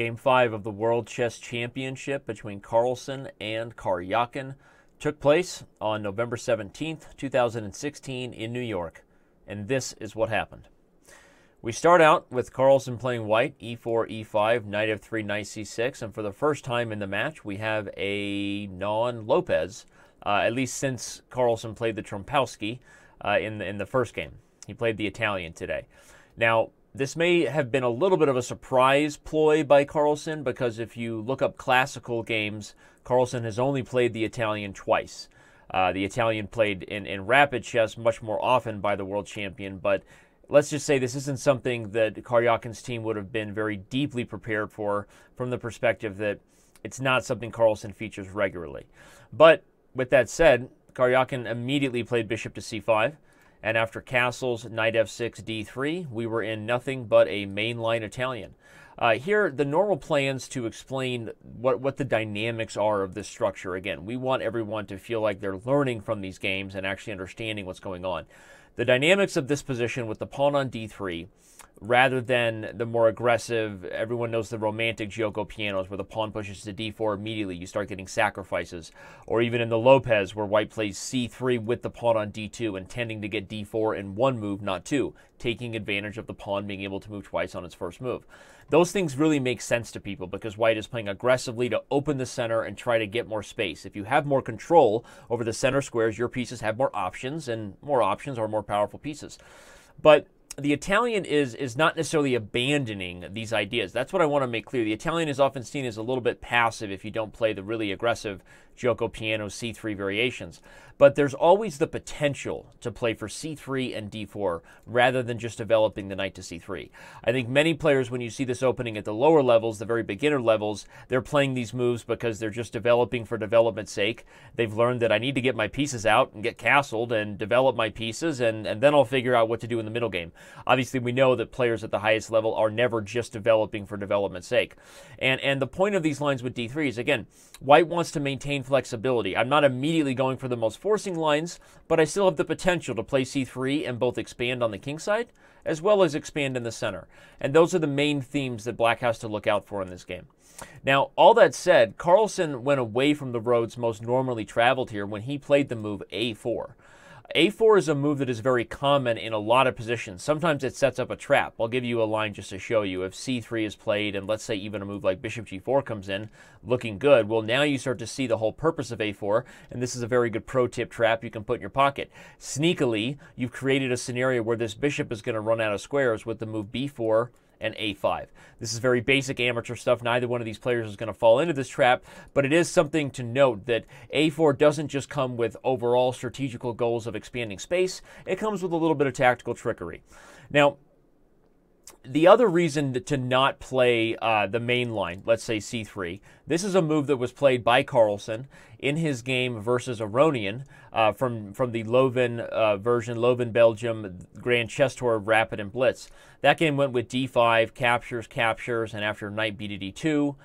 Game 5 of the World Chess Championship between Carlsen and Karjakin took place on November 17th, 2016 in New York, and this is what happened. We start out with Carlsen playing white, e4, e5, knight f3, knight c6, and for the first time in the match we have a non-Lopez, at least since Carlsen played the Trompowsky in the first game. He played the Italian today. Now, this may have been a little bit of a surprise ploy by Carlsen, because if you look up classical games, Carlsen has only played the Italian twice. The Italian played in rapid chess much more often by the world champion, but let's just say this isn't something that Karjakin's team would have been very deeply prepared for, from the perspective that it's not something Carlsen features regularly. But with that said, Karjakin immediately played bishop to c5, and after castles, knight f6, d3, we were in nothing but a mainline Italian. Here, the normal plans to explain what the dynamics are of this structure. Again, we want everyone to feel like they're learning from these games and actually understanding what's going on. The dynamics of this position with the pawn on d3, rather than the more aggressive, everyone knows the romantic Giuoco Pianos, where the pawn pushes to d4 immediately, you start getting sacrifices. Or even in the Lopez, where white plays c3 with the pawn on d2, intending to get d4 in one move, not two, taking advantage of the pawn being able to move twice on its first move. Those things really make sense to people, because white is playing aggressively to open the center and try to get more space. If you have more control over the center squares, your pieces have more options, and more options are more powerful pieces. But the Italian is not necessarily abandoning these ideas. That's what I want to make clear. The Italian is often seen as a little bit passive if you don't play the really aggressive Giuoco Piano c3 variations. But there's always the potential to play for c3 and d4 rather than just developing the knight to c3. I think many players, when you see this opening at the lower levels, the very beginner levels, they're playing these moves because they're just developing for development's sake. They've learned that I need to get my pieces out and get castled and develop my pieces, and then I'll figure out what to do in the middle game. Obviously, we know that players at the highest level are never just developing for development's sake. And the point of these lines with d3 is, again, white wants to maintain flexibility. I'm not immediately going for the most forcing lines, but I still have the potential to play c3 and both expand on the king side as well as expand in the center. And those are the main themes that black has to look out for in this game. Now, all that said, Carlsen went away from the roads most normally traveled here when he played the move a4. A4 is a move that is very common in a lot of positions. Sometimes it sets up a trap. I'll give you a line just to show you. If c3 is played, and let's say even a move like bishop g4 comes in, looking good, well, now you start to see the whole purpose of a4, and this is a very good pro-tip trap you can put in your pocket. Sneakily, you've created a scenario where this bishop is going to run out of squares with the move b4 and a5. This is very basic amateur stuff. Neither one of these players is going to fall into this trap, but it is something to note that a4 doesn't just come with overall strategical goals of expanding space. It comes with a little bit of tactical trickery. Now, the other reason to not play the main line, let's say c3, this is a move that was played by Carlsen in his game versus Aronian from the Leuven version, Leuven, Belgium, Grand Chess Tour of Rapid and Blitz. That game went with d5, captures, captures, and after knight b to d2,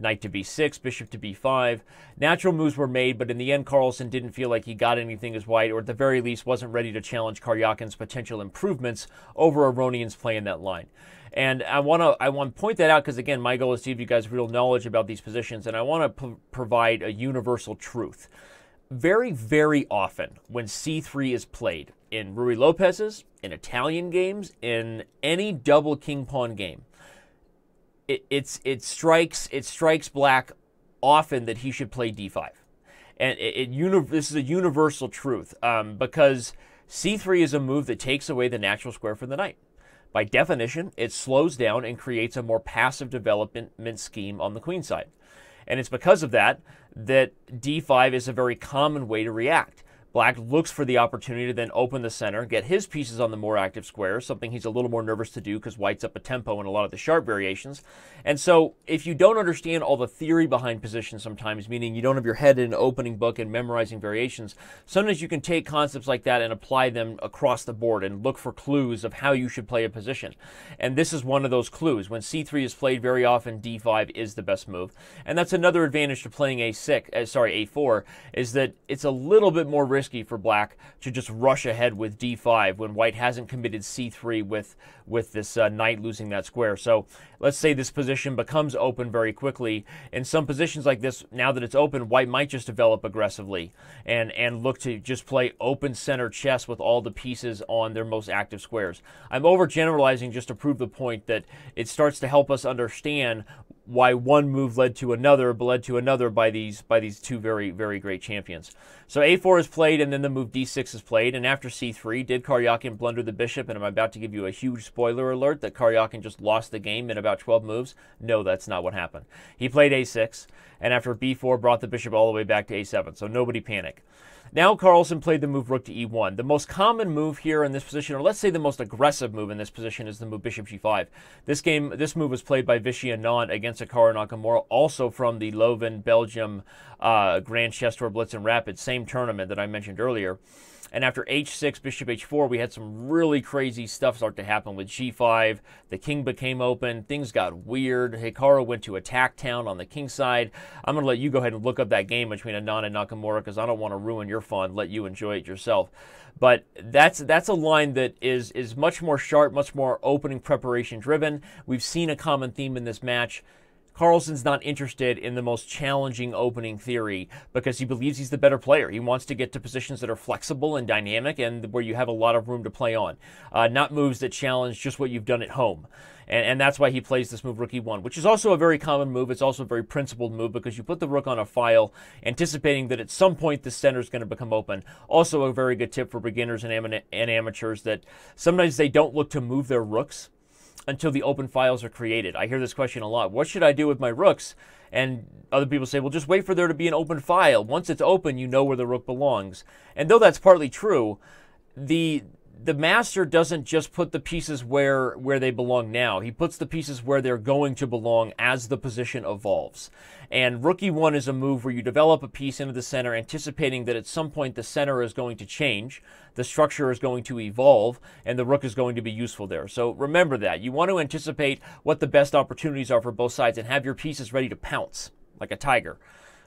knight to b6, bishop to b5. Natural moves were made, but in the end, Carlsen didn't feel like he got anything as white, or at the very least wasn't ready to challenge Karjakin's potential improvements over Aronian's play in that line. And I want to point that out, because, again, my goal is to give you guys real knowledge about these positions, and I want to provide a universal truth. Very, very often when c3 is played in Ruy Lopez's, in Italian games, in any double king-pawn game, it strikes black often that he should play d5, and this is a universal truth, because c3 is a move that takes away the natural square for the knight. By definition, it slows down and creates a more passive development scheme on the queen side, and it's because of that that d5 is a very common way to react. Black looks for the opportunity to then open the center, get his pieces on the more active square, something he's a little more nervous to do because white's up a tempo in a lot of the sharp variations. And so if you don't understand all the theory behind position sometimes, meaning you don't have your head in an opening book and memorizing variations, sometimes you can take concepts like that and apply them across the board and look for clues of how you should play a position. And this is one of those clues. When c3 is played, very often d5 is the best move. And that's another advantage to playing a4, is that it's a little bit more risky risky for black to just rush ahead with d5 when white hasn't committed c3 with this knight losing that square. So let's say this position becomes open very quickly. In some positions like this, now that it's open, white might just develop aggressively and look to just play open center chess with all the pieces on their most active squares. I'm overgeneralizing just to prove the point that it starts to help us understand why one move led to another, but led to another by these two very, very great champions. So a4 is played, and then the move d6 is played, and after c3, did Karjakin blunder the bishop? And I'm about to give you a huge spoiler alert that Karjakin just lost the game in about 12 moves. No, that's not what happened. He played a6, and after b4, brought the bishop all the way back to a7, so nobody panic. Now Carlsen played the move rook to e1. The most common move here in this position, or let's say the most aggressive move in this position, is the move bishop g5. This move was played by Vishy Anand against Hikaru Nakamura, also from the Leuven, Belgium Grand Chess Tour Blitz and Rapids, same tournament that I mentioned earlier. And after h6, bishop h4, we had some really crazy stuff start to happen with g5. The king became open. Things got weird. Hikaru went to attack town on the king side. I'm going to let you go ahead and look up that game between Anand and Nakamura because I don't want to ruin your fun. Let you enjoy it yourself. But that's a line that is much more sharp, much more opening preparation driven. We've seen a common theme in this match. Carlsen's not interested in the most challenging opening theory because he believes he's the better player. He wants to get to positions that are flexible and dynamic and where you have a lot of room to play on, not moves that challenge just what you've done at home. And that's why he plays this move rook e1, which is also a very common move. It's also a very principled move because you put the rook on a file, anticipating that at some point the center is going to become open. Also a very good tip for beginners and amateurs that sometimes they don't look to move their rooks until the open files are created. I hear this question a lot. What should I do with my rooks? And other people say, well, just wait for there to be an open file. Once it's open, you know where the rook belongs. And though that's partly true, the master doesn't just put the pieces where they belong now. He puts the pieces where they're going to belong as the position evolves. And rook e1 is a move where you develop a piece into the center, anticipating that at some point the center is going to change, the structure is going to evolve, and the rook is going to be useful there. So remember that. You want to anticipate what the best opportunities are for both sides and have your pieces ready to pounce, like a tiger.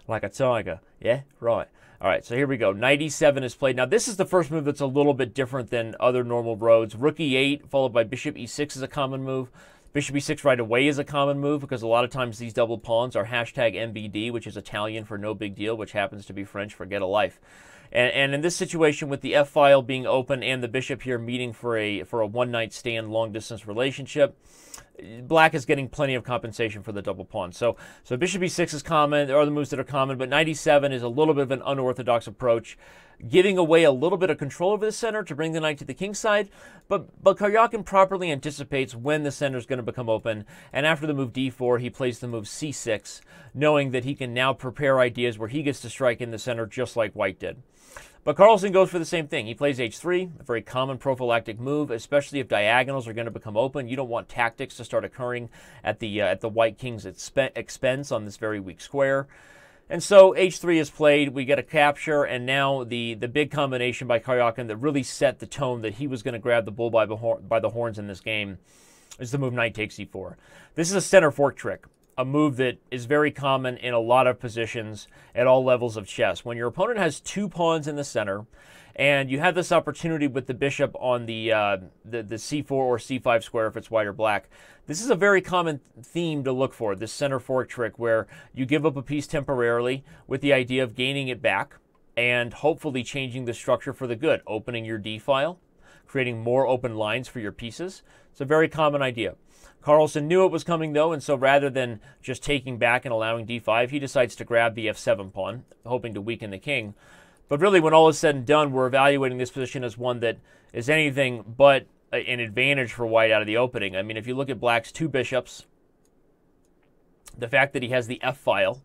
Like a tiger. Yeah, right. All right, so here we go. Knight e7 is played. Now, this is the first move that's a little bit different than other normal roads. Rook e8 followed by bishop e6 is a common move. Bishop e6 right away is a common move because a lot of times these double pawns are hashtag MBD, which is Italian for no big deal, which happens to be French for get a life. And in this situation, with the f-file being open and the bishop here meeting for a one-night stand long-distance relationship, black is getting plenty of compensation for the double pawn. So bishop e6 is common. There are other moves that are common, but knight e7 is a little bit of an unorthodox approach, giving away a little bit of control over the center to bring the knight to the king side. But Karjakin properly anticipates when the center is going to become open, and after the move d4, he plays the move c6, knowing that he can now prepare ideas where he gets to strike in the center just like white did. But Carlsen goes for the same thing. He plays h3, a very common prophylactic move, especially if diagonals are going to become open. You don't want tactics to start occurring at the white king's expense on this very weak square. And so h3 is played, we get a capture, and now the big combination by Karjakin that really set the tone that he was going to grab the bull by the horns in this game is the move knight takes e4. This is a center fork trick, a move that is very common in a lot of positions at all levels of chess. When your opponent has two pawns in the center, and you have this opportunity with the bishop on the c4 or c5 square if it's white or black. This is a very common theme to look for, this center fork trick where you give up a piece temporarily with the idea of gaining it back and hopefully changing the structure for the good, opening your d-file, creating more open lines for your pieces. It's a very common idea. Carlsen knew it was coming, though, and so rather than just taking back and allowing d5, he decides to grab the f7 pawn, hoping to weaken the king. But really, when all is said and done, we're evaluating this position as one that is anything but an advantage for white out of the opening. I mean, if you look at black's two bishops, the fact that he has the f-file,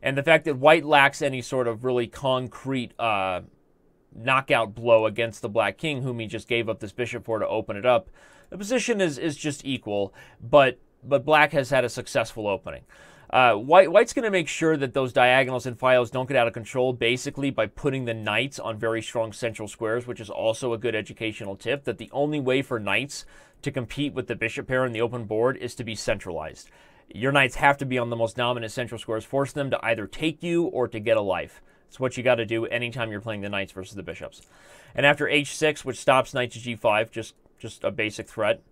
and the fact that white lacks any sort of really concrete knockout blow against the black king, whom he just gave up this bishop for to open it up, the position is just equal, but black has had a successful opening. White's going to make sure that those diagonals and files don't get out of control, basically by putting the knights on very strong central squares, which is also a good educational tip, that the only way for knights to compete with the bishop pair in the open board is to be centralized. Your knights have to be on the most dominant central squares, force them to either take you or to get a life. It's what you got to do anytime you're playing the knights versus the bishops. And after h6, which stops knight to g5, just a basic threat,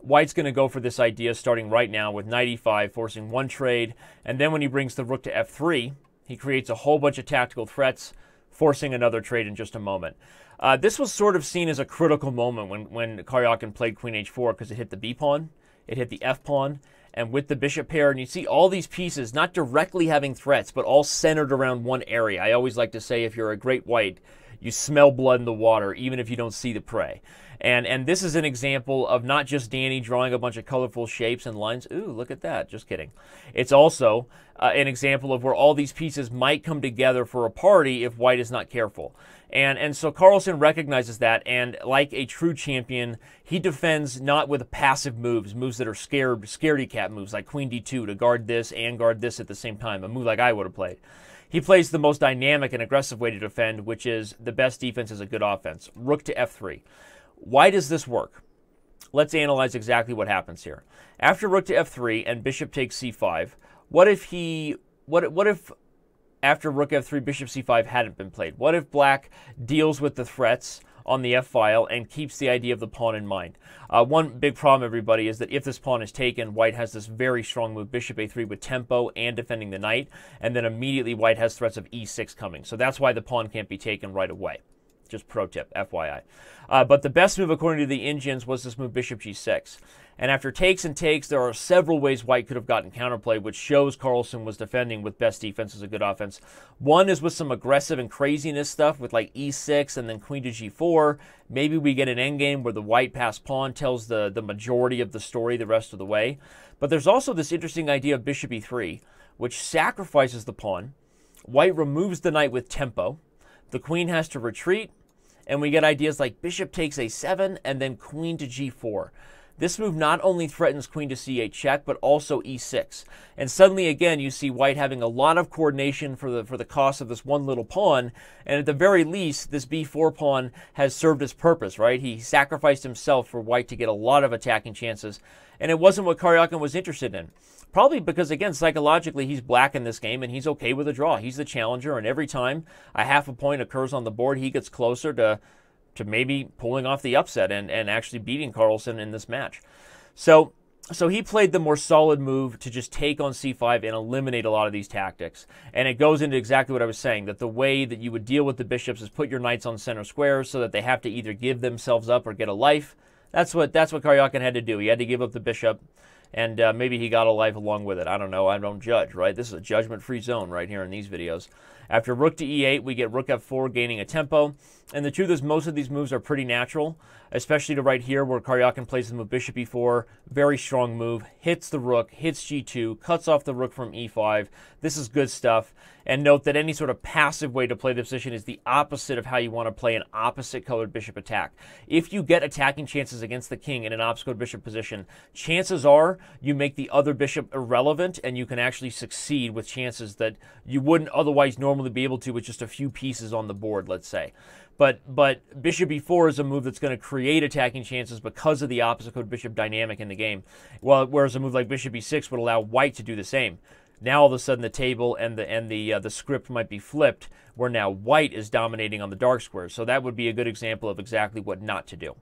White's going to go for this idea starting right now with knight e5, forcing one trade. And then when he brings the rook to f3, he creates a whole bunch of tactical threats, forcing another trade in just a moment. This was sort of seen as a critical moment when Karjakin played queen h4, because it hit the b-pawn, it hit the f-pawn, and with the bishop pair, and you see all these pieces not directly having threats, but all centered around one area. I always like to say, if you're a great white, you smell blood in the water, even if you don't see the prey. And this is an example of not just Danny drawing a bunch of colorful shapes and lines. Ooh, look at that. Just kidding. It's also an example of where all these pieces might come together for a party if white is not careful. And so Carlsen recognizes that, and like a true champion, he defends not with passive moves, moves that are scaredy-cat moves, like queen d2 to guard this and guard this at the same time, a move like I would have played. He plays the most dynamic and aggressive way to defend, which is the best defense is a good offense. Rook to f3. Why does this work? Let's analyze exactly what happens here. After rook to f3 and bishop takes c5, what if after rook f3, bishop c5 hadn't been played? What if black deals with the threats on the f-file and keeps the idea of the pawn in mind? One big problem, everybody, is that if this pawn is taken, white has this very strong move, bishop a3 with tempo and defending the knight, and then immediately white has threats of e6 coming. So that's why the pawn can't be taken right away. Just pro tip, FYI. But the best move, according to the engines, was this move, bishop g6. And after takes and takes, there are several ways white could have gotten counterplay, which shows Carlsen was defending with best defense as a good offense. One is with some aggressive and craziness stuff with like e6 and then queen to g4. Maybe we get an endgame where the white passed pawn tells the majority of the story the rest of the way. But there's also this interesting idea of bishop e3, which sacrifices the pawn. White removes the knight with tempo. The queen has to retreat, and we get ideas like bishop takes a7 and then queen to g4. This move not only threatens queen to c8 check, but also e6. And suddenly, again, you see white having a lot of coordination for the cost of this one little pawn. And at the very least, this b4 pawn has served his purpose, right? He sacrificed himself for white to get a lot of attacking chances. And it wasn't what Karjakin was interested in. Probably because, again, psychologically, he's black in this game, and he's okay with a draw. He's the challenger, and every time a half a point occurs on the board, he gets closer to maybe pulling off the upset and actually beating Carlsen in this match. So he played the more solid move to just take on c5 and eliminate a lot of these tactics. And it goes into exactly what I was saying, that the way that you would deal with the bishops is put your knights on center squares so that they have to either give themselves up or get a life. That's what Karjakin had to do. He had to give up the bishop, and maybe he got a life along with it. I don't know. I don't judge, right? This is a judgment-free zone right here in these videos. After rook to e8, we get rook f4 gaining a tempo. And the truth is, most of these moves are pretty natural, especially to right here where Karjakin plays the move bishop e4. Very strong move. Hits the rook, hits g2, cuts off the rook from e5. This is good stuff. And note that any sort of passive way to play the position is the opposite of how you want to play an opposite-colored bishop attack. If you get attacking chances against the king in an obscured bishop position, chances are you make the other bishop irrelevant, and you can actually succeed with chances that you wouldn't otherwise normally be able to with just a few pieces on the board, let's say. But bishop e4 is a move that's going to create attacking chances because of the opposite colored bishop dynamic in the game, whereas a move like bishop e6 would allow white to do the same. Now all of a sudden the table and the script might be flipped, where now white is dominating on the dark squares. So that would be a good example of exactly what not to do.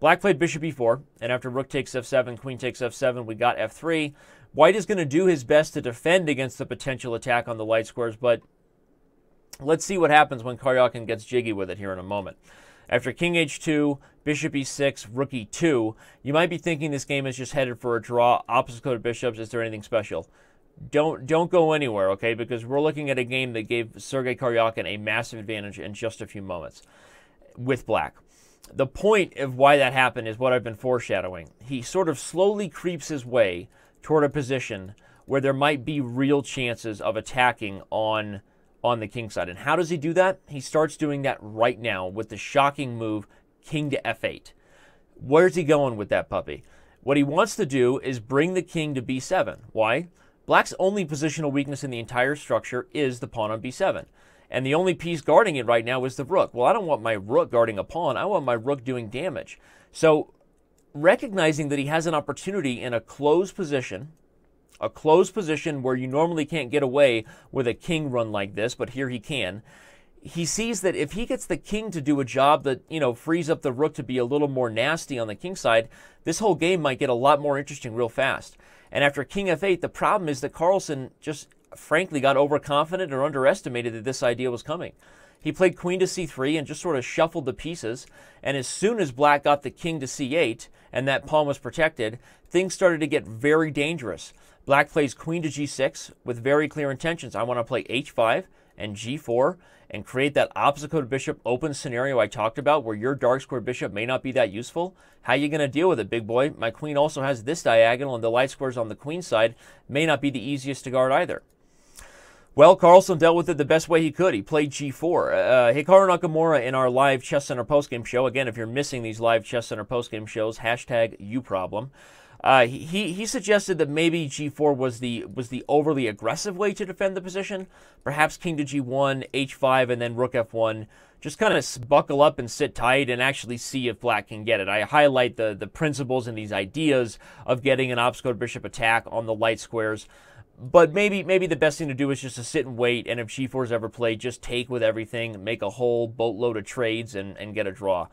Black played bishop e4, and after rook takes f7, queen takes f7, we got f3. White is going to do his best to defend against the potential attack on the light squares, but let's see what happens when Karjakin gets jiggy with it here in a moment. After king h2, bishop e6, rook e2, you might be thinking this game is just headed for a draw, opposite colored bishops, is there anything special? Don't go anywhere, okay, because we're looking at a game that gave Sergey Karjakin a massive advantage in just a few moments with black. The point of why that happened is what I've been foreshadowing. He sort of slowly creeps his way toward a position where there might be real chances of attacking on the king side. And how does he do that? He starts doing that right now with the shocking move, king to f8. Where's he going with that puppy? What he wants to do is bring the king to b7. Why? Black's only positional weakness in the entire structure is the pawn on b7. And the only piece guarding it right now is the rook. Well, I don't want my rook guarding a pawn. I want my rook doing damage. So recognizing that he has an opportunity in a closed position a closed position where you normally can't get away with a king run like this, but here he can. He sees that if he gets the king to do a job that, you know, frees up the rook to be a little more nasty on the king side, this whole game might get a lot more interesting real fast. And after king f8, the problem is that Carlsen just frankly got overconfident or underestimated that this idea was coming. He played queen to c3 and just sort of shuffled the pieces, and as soon as black got the king to c8 and that pawn was protected, things started to get very dangerous. Black plays queen to g6 with very clear intentions. I want to play h5 and g4 and create that obstacle to bishop open scenario I talked about where your dark square bishop may not be that useful. How are you going to deal with it, big boy? My queen also has this diagonal, and the light squares on the queen side may not be the easiest to guard either. Well, Carlsen dealt with it the best way he could. He played g4. Hikaru Nakamura in our live Chess Center postgame show. Again, if you're missing these live Chess Center postgame shows, #YouProblem. He suggested that maybe g4 was the overly aggressive way to defend the position. Perhaps king to g1, h5, and then rook f1. Just kind of buckle up and sit tight and actually see if black can get it. I highlight the principles and these ideas of getting an obstacle bishop attack on the light squares. But maybe the best thing to do is just to sit and wait, and if g4 is ever played, just take with everything, make a whole boatload of trades, and get a draw.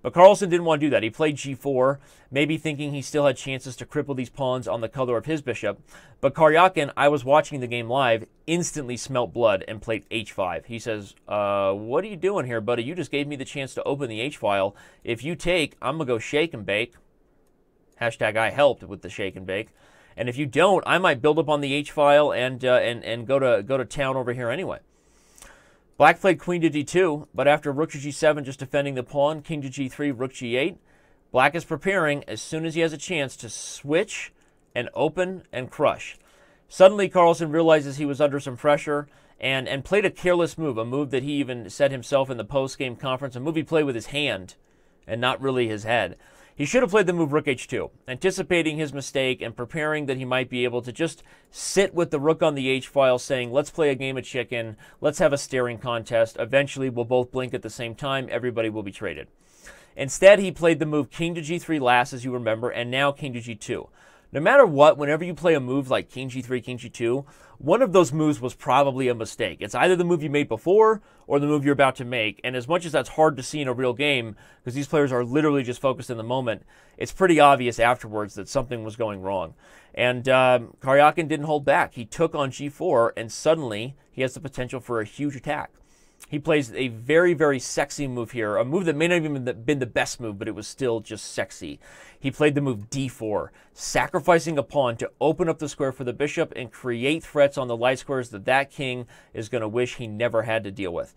But Carlsen didn't want to do that. He played g4, maybe thinking he still had chances to cripple these pawns on the color of his bishop. But Karjakin, I was watching the game live, instantly smelt blood and played h5. He says, what are you doing here, buddy? You just gave me the chance to open the h-file. If you take, I'm going to go shake and bake. #I helped with the shake and bake. And if you don't, I might build up on the h-file and go to town over here anyway. Black played queen to d2, but after rook to g7, just defending the pawn, king to g3, rook g8, black is preparing as soon as he has a chance to switch and open and crush. Suddenly, Carlsen realizes he was under some pressure and played a careless move, a move that he even said himself in the post-game conference, a move he played with his hand and not really his head. He should have played the move rook h2, anticipating his mistake and preparing that he might be able to just sit with the rook on the h-file saying, let's play a game of chicken, let's have a staring contest, eventually we'll both blink at the same time, everybody will be traded. Instead, he played the move king to g3 last, as you remember, and now king to g2. No matter what, whenever you play a move like king g3, king g2, one of those moves was probably a mistake. It's either the move you made before or the move you're about to make. And as much as that's hard to see in a real game, because these players are literally just focused in the moment, it's pretty obvious afterwards that something was going wrong. And Karjakin didn't hold back. He took on g4, and suddenly he has the potential for a huge attack. He plays a very, very sexy move here, a move that may not even have been the best move, but it was still just sexy. He played the move d4, sacrificing a pawn to open up the square for the bishop and create threats on the light squares that king is going to wish he never had to deal with.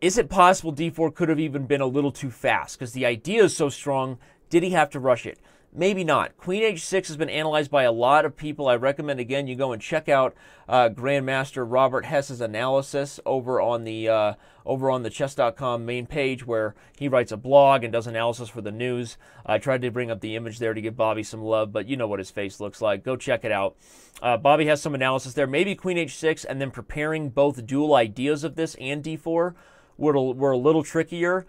Is it possible d4 could have even been a little too fast? Because the idea is so strong, did he have to rush it? Maybe not. Queen h6 has been analyzed by a lot of people. I recommend, again, you go and check out Grandmaster Robert Hess's analysis over on the Chess.com main page, where he writes a blog and does analysis for the news. I tried to bring up the image there to give Bobby some love, but you know what his face looks like. Go check it out. Bobby has some analysis there. Maybe queen h6 and then preparing both dual ideas of this and d4 were a little trickier.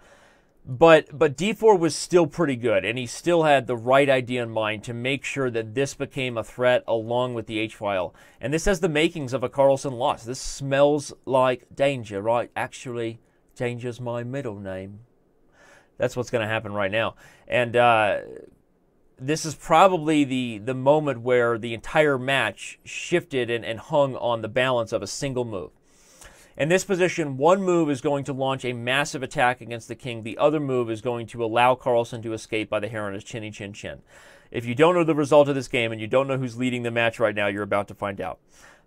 But d4 was still pretty good, and he still had the right idea in mind to make sure that this became a threat along with the h-file. And this has the makings of a Carlsen loss. This smells like danger, right? Actually, danger's my middle name. That's what's going to happen right now. And this is probably the moment where the entire match shifted and hung on the balance of a single move. In this position, one move is going to launch a massive attack against the king. The other move is going to allow Carlsen to escape by the hair on his chinny chin chin. If you don't know the result of this game and you don't know who's leading the match right now, you're about to find out.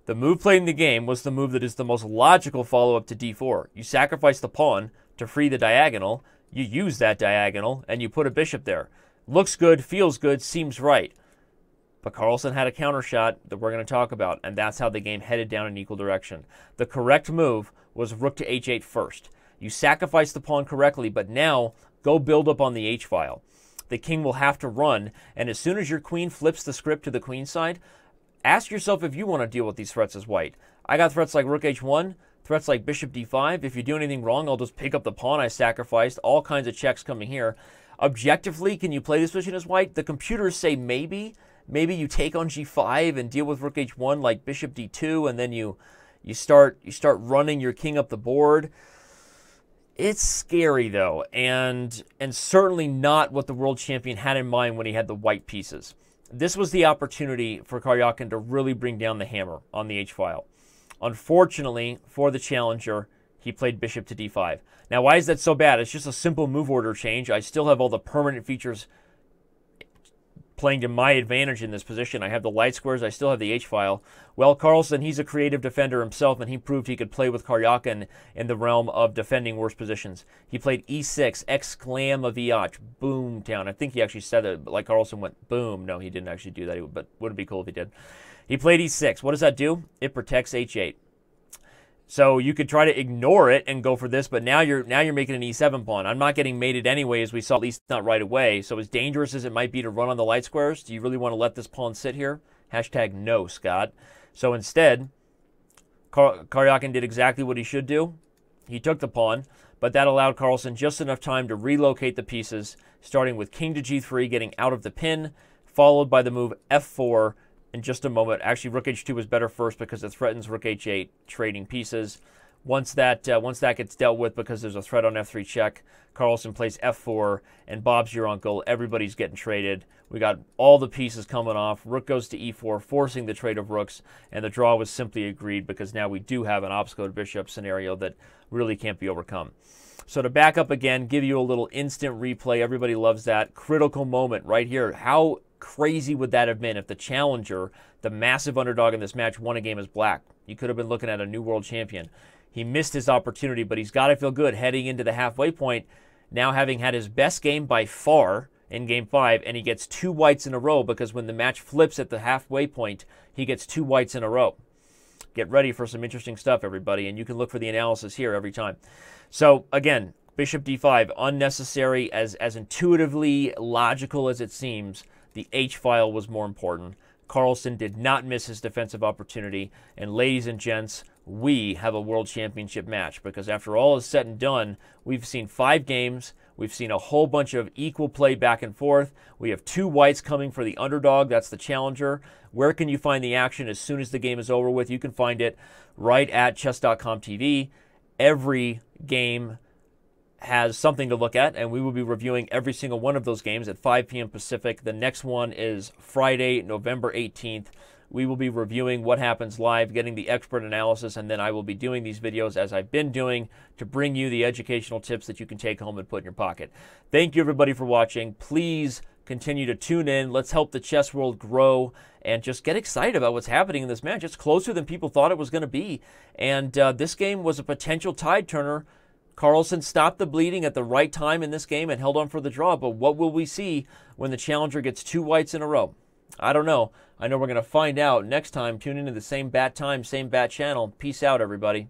The move played in the game was the move that is the most logical follow-up to d4. You sacrifice the pawn to free the diagonal, you use that diagonal, and you put a bishop there. Looks good, feels good, seems right. But Carlsen had a counter shot that we're going to talk about, and that's how the game headed down in equal direction. The correct move was rook to h8 first. You sacrifice the pawn correctly, but now go build up on the h-file. The king will have to run, and as soon as your queen flips the script to the queen side, ask yourself if you want to deal with these threats as white. I got threats like rook h1, threats like bishop d5. If you do anything wrong, I'll just pick up the pawn I sacrificed. All kinds of checks coming here. Objectively, can you play this position as white? The computers say maybe. maybe you take on g5 and deal with rook h1 like bishop d2, and then you start running your king up the board. It's scary, though, and certainly not what the world champion had in mind when he had the white pieces. This was the opportunity for Karjakin to really bring down the hammer on the h-file. Unfortunately for the challenger, he played bishop to d5. Now, why is that so bad? It's just a simple move order change. I still have all the permanent features playing to my advantage in this position. I have the light squares. I still have the h-file. Well, Carlsen, he's a creative defender himself, and he proved he could play with Karjakin in the realm of defending worse positions. He played e6, exclam of Iach, boom town. I think he actually said that, but like Carlsen went boom. No, he didn't actually do that, but wouldn't it be cool if he did. He played e6. What does that do? It protects h8. So you could try to ignore it and go for this, but now you're making an e7 pawn. I'm not getting mated anyway, as we saw, at least not right away. So as dangerous as it might be to run on the light squares, do you really want to let this pawn sit here? Hashtag no, Scott. So instead, Karjakin did exactly what he should do. He took the pawn, but that allowed Carlsen just enough time to relocate the pieces, starting with king to g3, getting out of the pin, followed by the move f4, in just a moment. Actually, rook h2 was better first because it threatens rook h8, trading pieces. Once that gets dealt with because there's a threat on f3 check, Carlsen plays f4, and Bob's your uncle. Everybody's getting traded. We got all the pieces coming off. Rook goes to e4, forcing the trade of rooks, and the draw was simply agreed because now we do have an obstacle to bishop scenario that really can't be overcome. So to back up again, give you a little instant replay. Everybody loves that. Critical moment right here. How crazy would that have been if the challenger, the massive underdog in this match, won a game as black? You could have been looking at a new world champion. He missed his opportunity, but he's got to feel good heading into the halfway point, now having had his best game by far in game 5, and he gets 2 whites in a row, because when the match flips at the halfway point, he gets 2 whites in a row. Get ready for some interesting stuff, everybody, and you can look for the analysis here every time. So again, bishop d5, unnecessary, as intuitively logical as it seems. The h-file was more important. Carlsen did not miss his defensive opportunity. And ladies and gents, we have a world championship match, because after all is said and done, we've seen 5 games. We've seen a whole bunch of equal play back and forth. We have 2 whites coming for the underdog. That's the challenger. Where can you find the action as soon as the game is over with? You can find it right at Chess.com TV. Every game has something to look at, and we will be reviewing every single one of those games at 5 p.m. Pacific. The next one is Friday, November 18th. We will be reviewing what happens live, getting the expert analysis, and then I will be doing these videos as I've been doing to bring you the educational tips that you can take home and put in your pocket. Thank you, everybody, for watching. Please continue to tune in. Let's help the chess world grow and just get excited about what's happening in this match. It's closer than people thought it was going to be, and this game was a potential tide-turner. Carlsen stopped the bleeding at the right time in this game and held on for the draw, but what will we see when the challenger gets 2 whites in a row? I don't know. I know we're going to find out next time. Tune into the same bat time, same bat channel. Peace out, everybody.